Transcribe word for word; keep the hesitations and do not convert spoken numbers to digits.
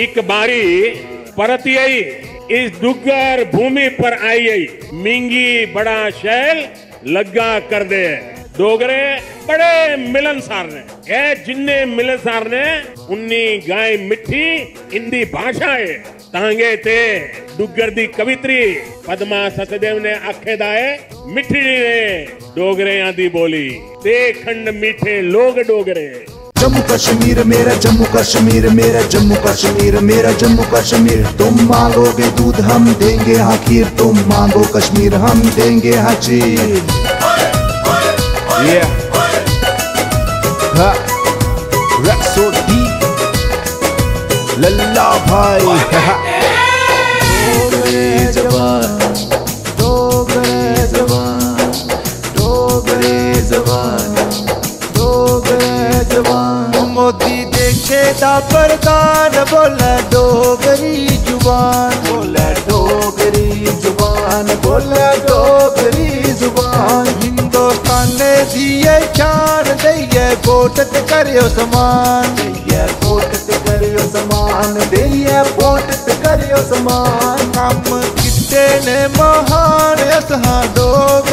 एक बारी परतियई इस डुग्गर भूमि पर आई मिंगी बड़ा शैल लग्गा कर दे। डोगरे बड़े मिलनसार ने ए जिन्ने मिलनसार ने उन्नी गाय मिठी हिंदी भाषा है तांगे ते डुग्गर दी कवित्री पद्मा सचदेव ने आखे दाए मिठी ने डोगरे आदि बोली ते खंड मीठे लोग डोगरे। जम्मू कश्मीर मेरा जम्मू कश्मीर मेरा जम्मू कश्मीर मेरा जम्मू कश्मीर, तुम मांगोगे दूध हम देंगे हाखीर, तुम मांगो कश्मीर हम देंगे हाजीर। yeah. लल्ला भाई डोगरे जवान डोगरे जवान डोगरे जवान डोगरे जवान, मोदी देखे दा प्रधान बोला डोगरी जुबान बोला डोगरी जुबान बोला डोगरी जुबान, हिंदुस्तान दिए शान दिए वोट ते करियो समान दिए वोट ते करियो समान दिए वोट ते करियो समान, काम कितने महान असहान डोगरे